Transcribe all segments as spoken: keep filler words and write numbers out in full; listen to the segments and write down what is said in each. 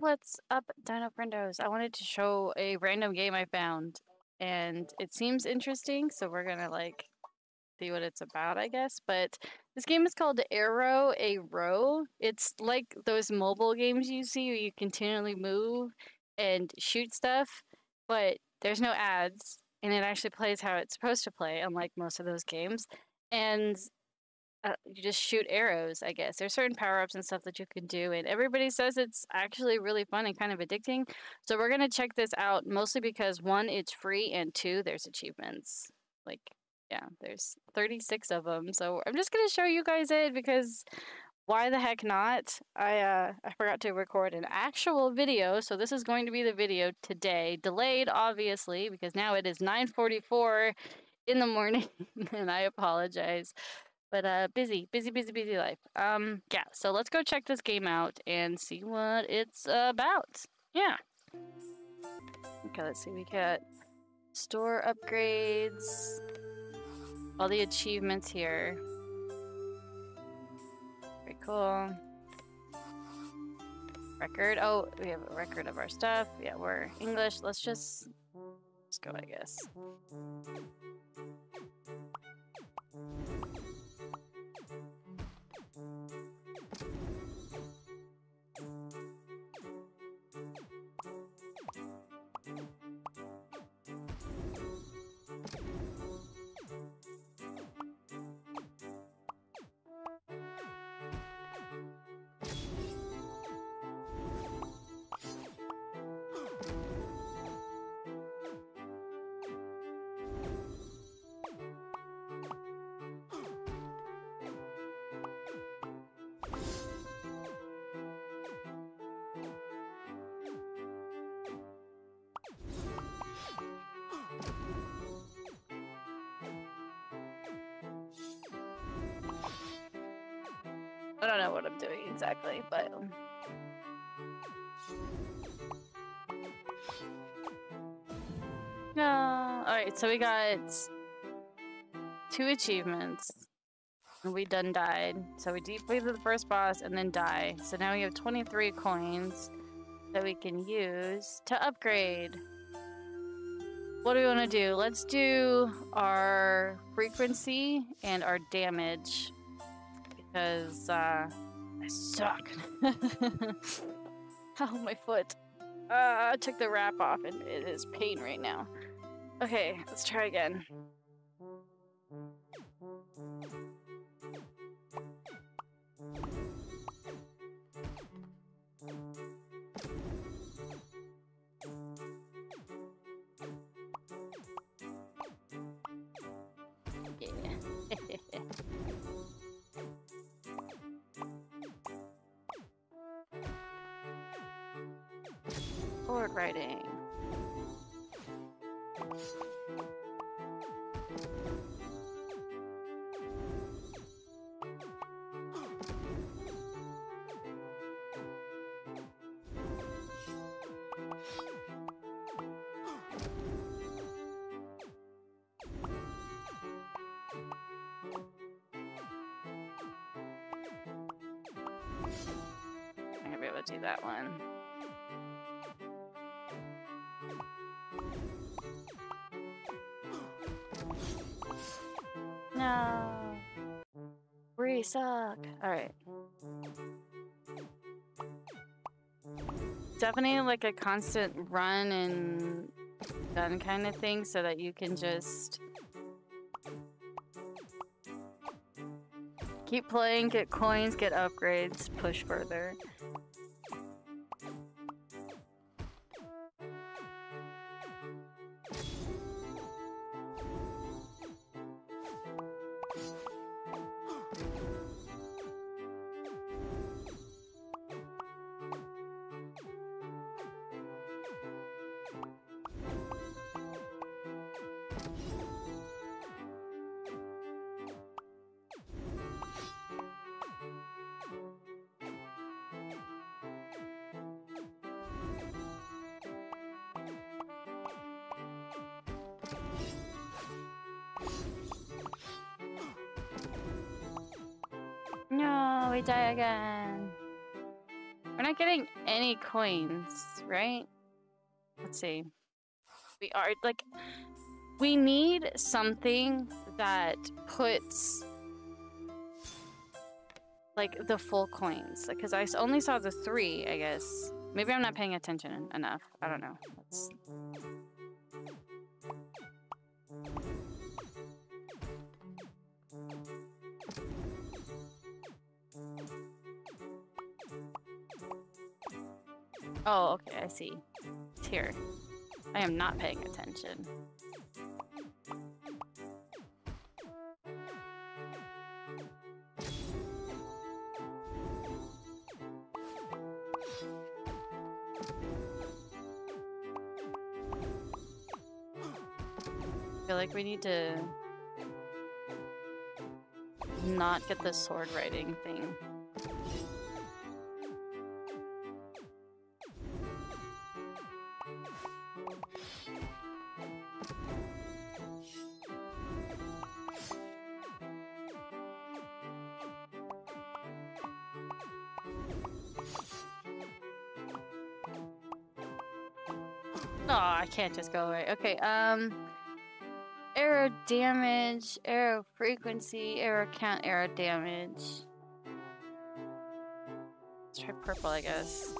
What's up, Dino Prindos? I wanted to show a random game I found, and it seems interesting, so we're gonna, like, see what it's about, I guess. But this game is called Arrow A Row. It's like those mobile games you see where you continually move and shoot stuff, but there's no ads, and it actually plays how it's supposed to play, unlike most of those games. And Uh, you just shoot arrows, I guess. There's certain power-ups and stuff that you can do, and everybody says it's actually really fun and kind of addicting. So we're going to check this out, mostly because, one, it's free, and two, there's achievements. Like, yeah, there's thirty-six of them. So I'm just going to show you guys it, because why the heck not? I, uh, I forgot to record an actual video, so this is going to be the video today. Delayed, obviously, because now it is nine forty-four in the morning, and I apologize. But uh, busy, busy, busy, busy life. Um, yeah, so let's go check this game out and see what it's about. Yeah. Okay, let's see. We got store upgrades. All the achievements here. Very cool. Record. Oh, we have a record of our stuff. Yeah, we're English. Let's just... Let's go, I guess. I don't know what I'm doing exactly, but... No. Alright, so we got two achievements. We done died. So we defeated the first boss and then die. So now we have twenty-three coins that we can use to upgrade. What do we want to do? Let's do our frequency and our damage. Because, uh, I suck. Oh, my foot. Uh, I took the wrap off and it is pain right now. Okay, let's try again. Forward riding. I'm gonna be able to do that one. No. We suck. Alright. Definitely like a constant run and gun kind of thing so that you can just keep playing, get coins, get upgrades, push further. No, we die again. We're not not getting any coins, right? Let's see. We are, like, we need something that puts, like, the full coins. Because I only saw the three, I guess. Maybe I'm not paying attention enough. I don't know. Let's... Oh, okay, I see. It's here. I am not paying attention. I feel like we need to not get the sword writing thing. Can't just go away. Okay, um... arrow damage, arrow frequency, arrow count, arrow damage. Let's try purple, I guess.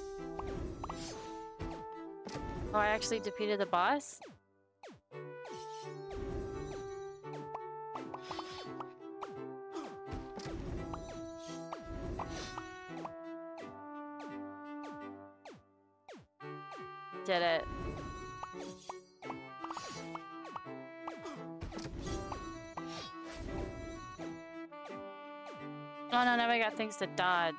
Oh, I actually defeated the boss? Did it. Oh no, now I got things to dodge.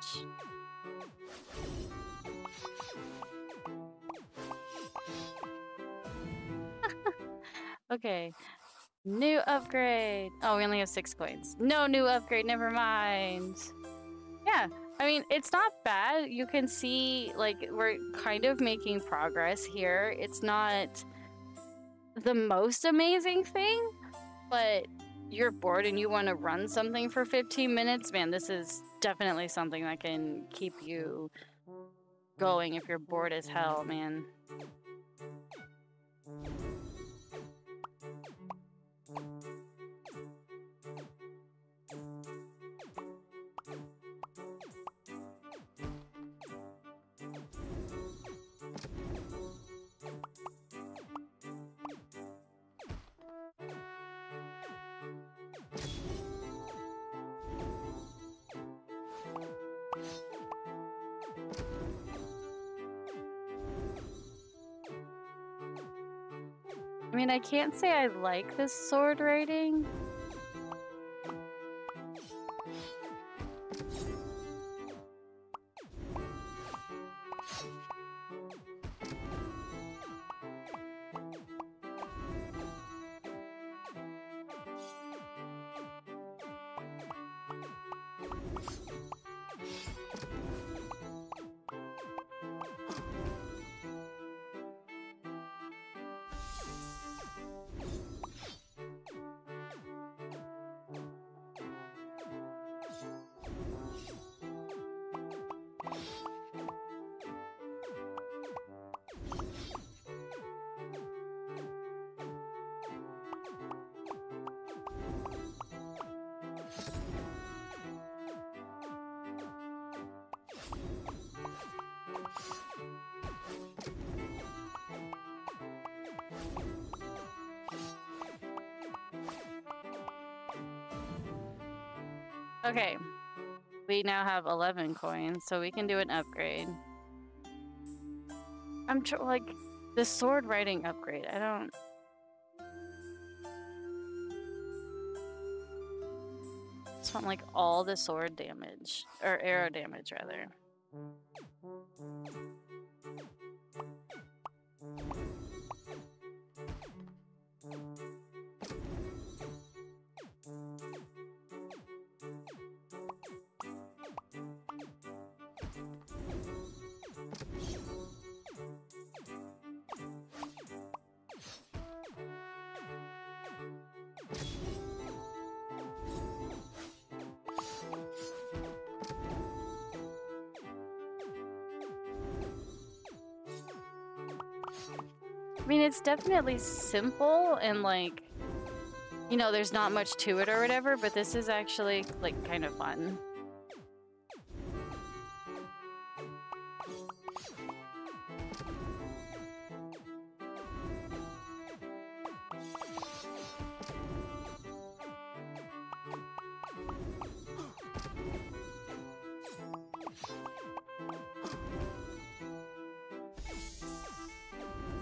Okay. New upgrade. Oh, we only have six coins. No new upgrade, never mind. Yeah, I mean, it's not bad. You can see, like, we're kind of making progress here. It's not the most amazing thing, but... you're bored and you want to run something for fifteen minutes, man, this is definitely something that can keep you going if you're bored as hell, man. I mean, I can't say I like this sword writing. Okay, we now have eleven coins, so we can do an upgrade. I'm tr like, the sword writing upgrade, I don't... I just want, like, all the sword damage, or arrow damage, rather. mean, it's definitely simple and, like, you know, there's not much to it or whatever, but this is actually, like, kind of fun.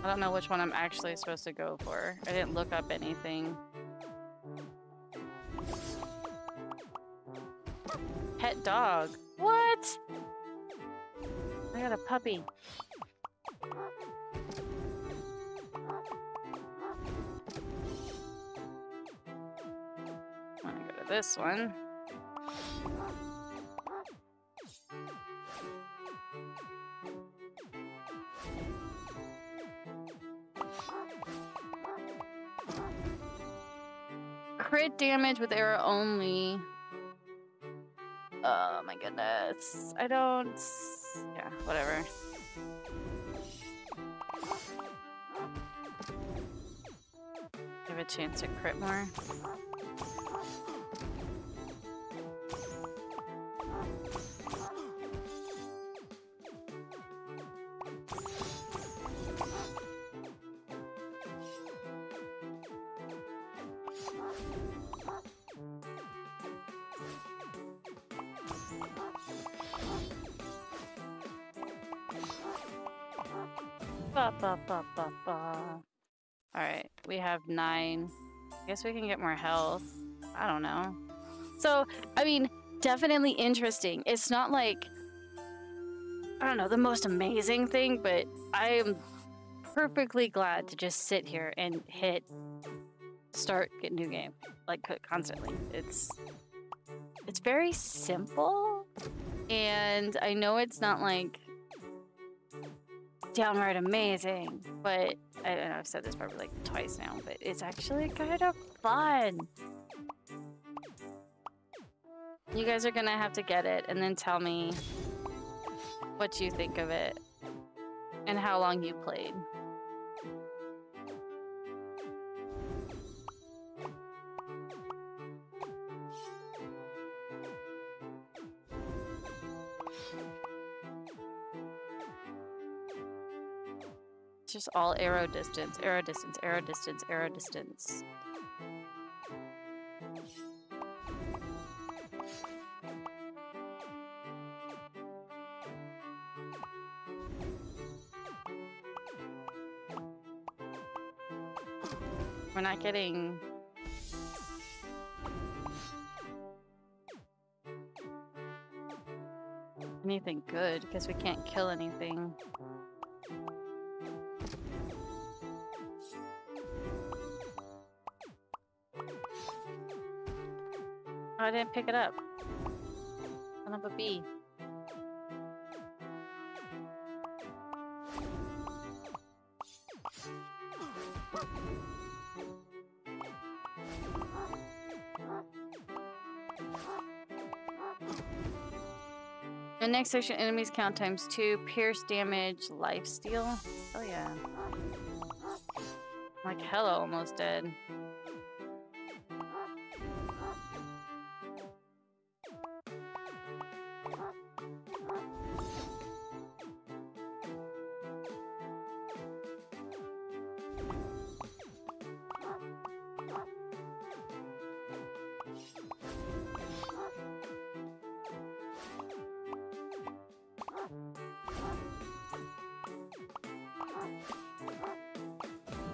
I don't know which one I'm actually supposed to go for. I didn't look up anything. Pet dog. What? I got a puppy. I'm gonna go to this one. Crit damage with arrow only. Oh my goodness. I don't... Yeah, whatever. Give a chance to crit more. Ba, ba, ba, ba, ba. Alright, we have nine. I guess we can get more health. I don't know. So, I mean, definitely interesting. It's not like, I don't know, the most amazing thing, but I am perfectly glad to just sit here and hit start, get new game. Like, constantly. It's, it's very simple, and I know it's not like downright amazing, but I don't know, I've said this probably like twice now, but it's actually kind of fun. You guys are gonna have to get it and then tell me what you think of it and how long you played. Just all arrow distance, arrow distance, arrow distance, arrow distance. We're not getting... anything good, because we can't kill anything. I didn't pick it up. Son of a bee. The next section, enemies count times two, pierce damage, lifesteal. Oh yeah. Like hella almost dead.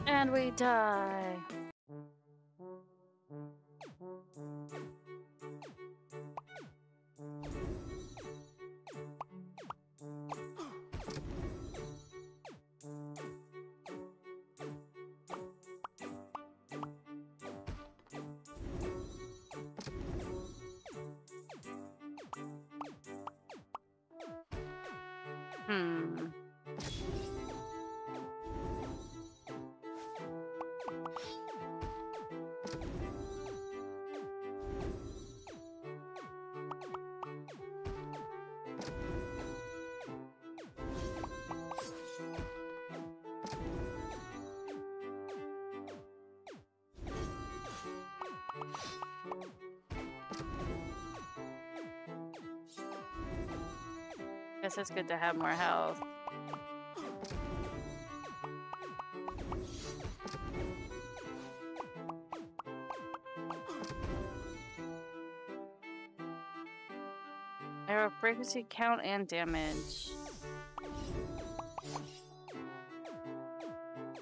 And we die. Hmm. Guess it's good to have more health. Arrow frequency, count, and damage.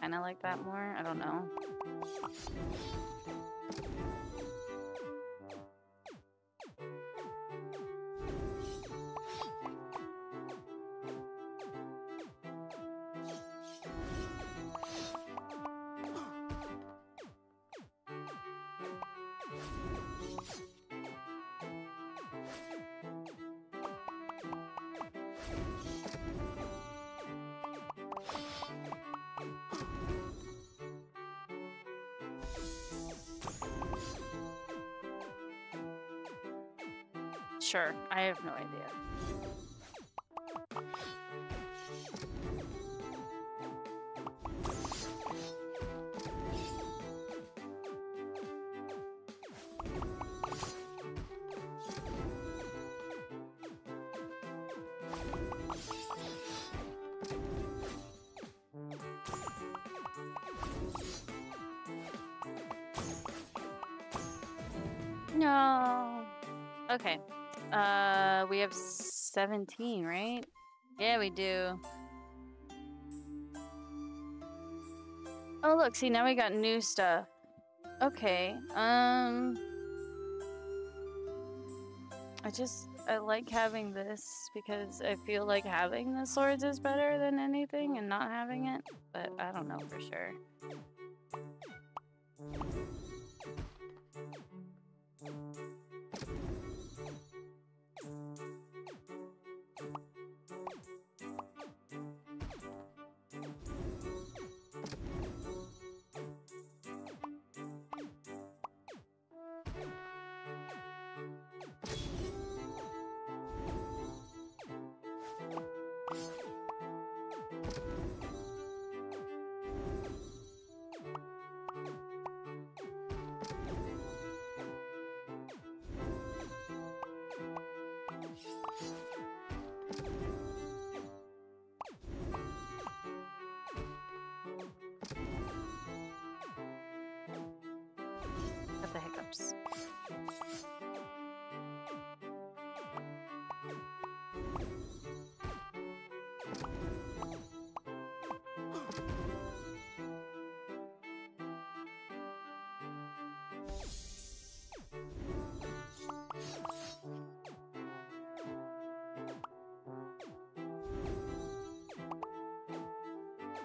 Kinda like that more? I don't know. Sure, I have no idea. No. Okay. Uh, we have seventeen, right? Yeah, we do. Oh, look, see, now we got new stuff. Okay, um... I just, I like having this because I feel like having the swords is better than anything and not having it, but I don't know for sure.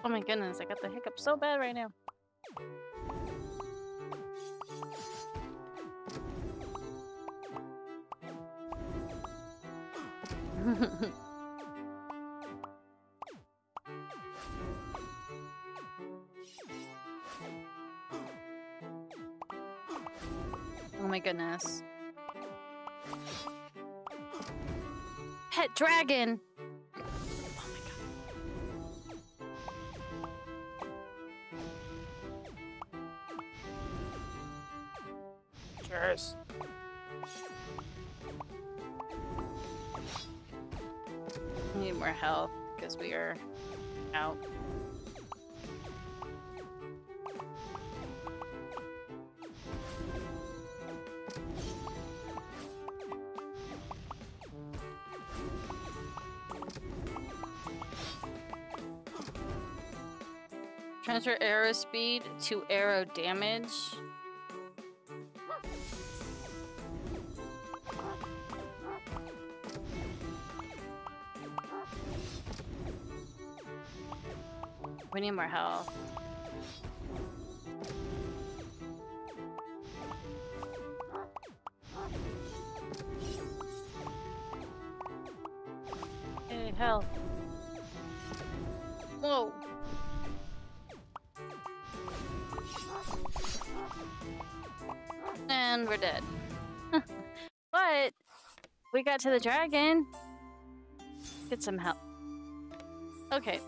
Oh my goodness, I got the hiccups so bad right now. Oh my goodness. Pet dragon! Cheers. We need more health because we are out. Transfer arrow speed to arrow damage. We need more health. Hey, health. Whoa. And we're dead. But we got to the dragon. Get some help. Okay.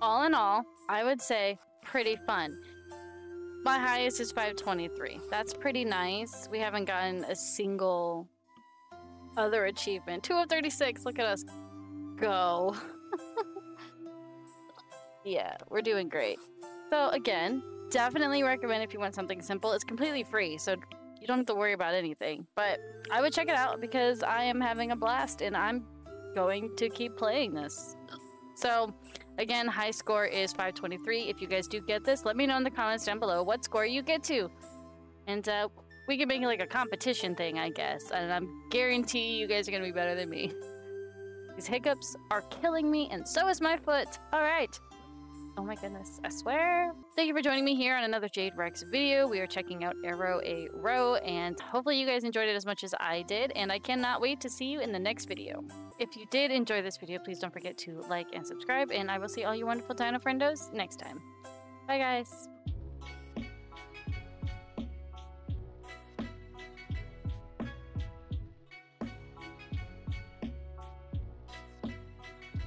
All in all, I would say pretty fun. My highest is five twenty-three. That's pretty nice. We haven't gotten a single other achievement. two of thirty-six. Look at us go. Yeah, we're doing great. So again, definitely recommend if you want something simple. It's completely free, so you don't have to worry about anything. But I would check it out because I am having a blast and I'm going to keep playing this. So again, high score is five twenty-three. If you guys do get this, let me know in the comments down below what score you get to. And uh, we can make it like a competition thing, I guess. And I guarantee you guys are going to be better than me. These hiccups are killing me, and so is my foot. All right. Oh my goodness, I swear. Thank you for joining me here on another Jade Rex video. We are checking out Arrow A Row, and hopefully you guys enjoyed it as much as I did, and I cannot wait to see you in the next video. If you did enjoy this video, please don't forget to like and subscribe, and I will see all you wonderful dino friendos next time. Bye, guys.